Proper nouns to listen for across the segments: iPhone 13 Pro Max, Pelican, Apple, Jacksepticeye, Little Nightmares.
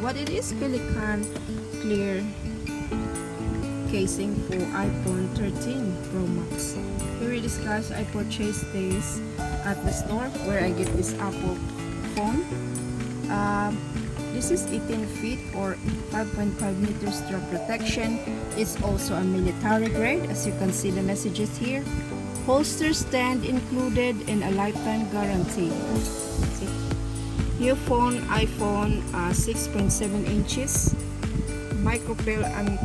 What it is, Pelican clear casing for iPhone 13 Pro Max. Here it is, guys. I purchased this at the store where I get this Apple phone. This is 18 feet or 5.5 meters drop protection. It's also a military grade, as you can see the messages here. Holster stand included and a lifetime guarantee. New phone, iPhone 6.7 inches. Microfill and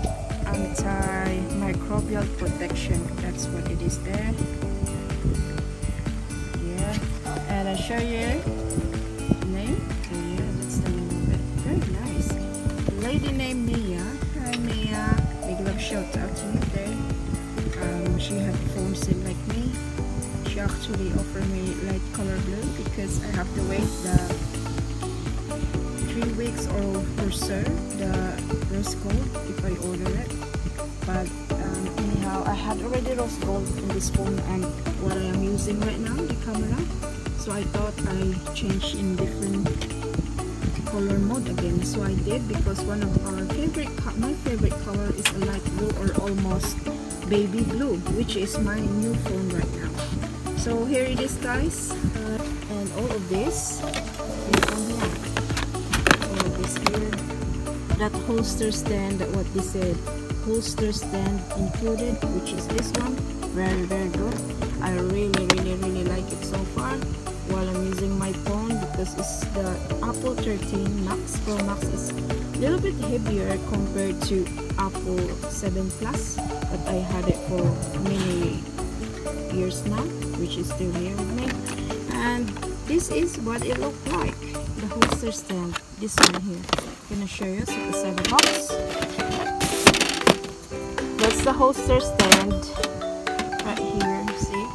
antimicrobial protection. That's what it is there. Yeah, and I show you. Lady named Mia. Hi Mia, big love shout out to you there. She had a phone same like me. She actually offered me light color blue because I have to wait the 3 weeks or so the rose gold if I order it. But anyhow, I had already rose gold in this phone and what I am using right now, the camera. So I thought I changed in different color mode again, so I did because one of my favorite color is a light blue or almost baby blue, which is my new phone right now. So here it is, guys, and all of this is online. All of this here, that holster stand, that what they said, holster stand included, which is this one. Very good. I really like it so far while I'm using my phone, because it's the Apple 13 Max. Pro Max is a little bit heavier compared to Apple 7 Plus, but I had it for many years now, which is still here with me. And this is what it looked like, the holster stand, this one here. I'm gonna show you. So inside the box, that's the holster stand right here. See,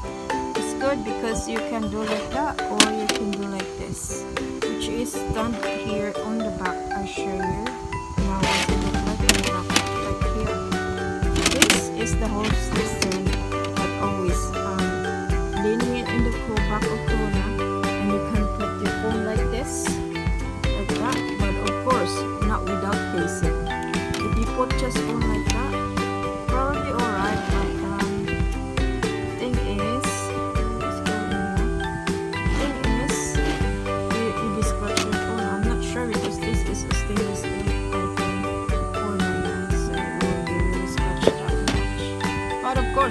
it's good because you can do like that or you can do like this, which is done here on the back. I show you now what it looks like in the back, like here. This is the holster stand, like always, leaning in the back of corner, and you can put your phone like this, like that, but of course not without casing. If you put just phone like that, probably alright, but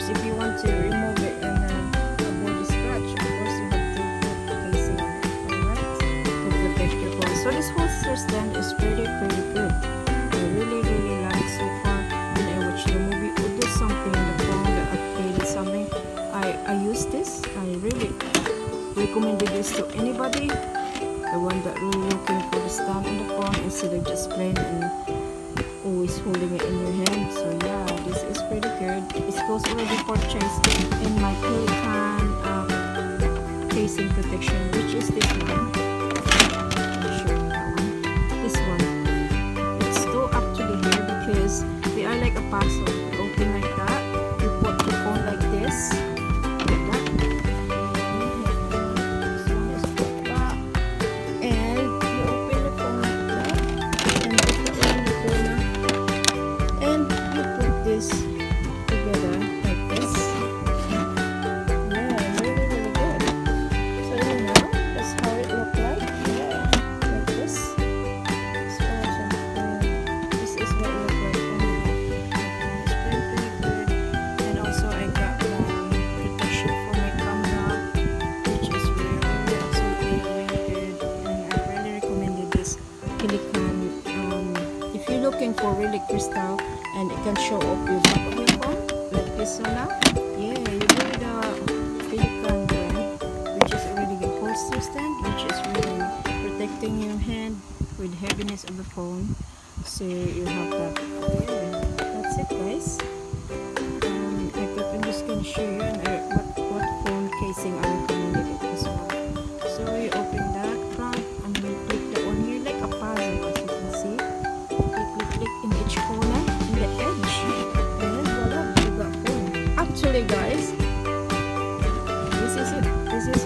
if you want to remove it and avoid the scratch, of course you have to put the casing on it, alright, to protect your phone. So this holster stand is pretty good. I really like it so far. When I watch the movie or do something in the phone that I created something, I use this. I really recommended this to anybody, the one that really looking for the stand in the phone instead of just plain and always holding it in your hand. So yeah, this is pretty good. It goes already purchased in my Pelican casing protection, which is this one. This one, it's still up to the hair because they are like a puzzle. You open like that, you put the phone like this, like that, this one is put back, and you open the phone like that and put that one in the corner, and you put this together like this. Yeah, really good. So now that's how it looks like. Yeah, like this. So, this is what it looks like. It's pretty good. And also I got protection for my camera, which is really good. And I really recommended this Pelican. If you're looking for really crystal and it can show up your back of your phone like this, so now yeah, you need the Pelican brand, which is a really good holster stand, which is really protecting your hand with heaviness of the phone, so you have that. Yeah, that's it, guys. I thought I'm just gonna show you and what phone casing I recommended it as well. So you open that front and you click that one here like a puzzle, as you can see. Click in each corner, in the edge, and then voila, you got phone. Actually, guys, this is it. This is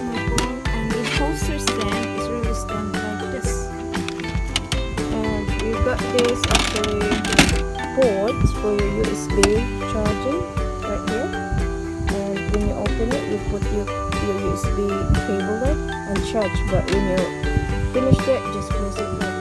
is actually ports for your USB charging right here, and when you open it you put your USB cable there and charge, but when you finish it just close it.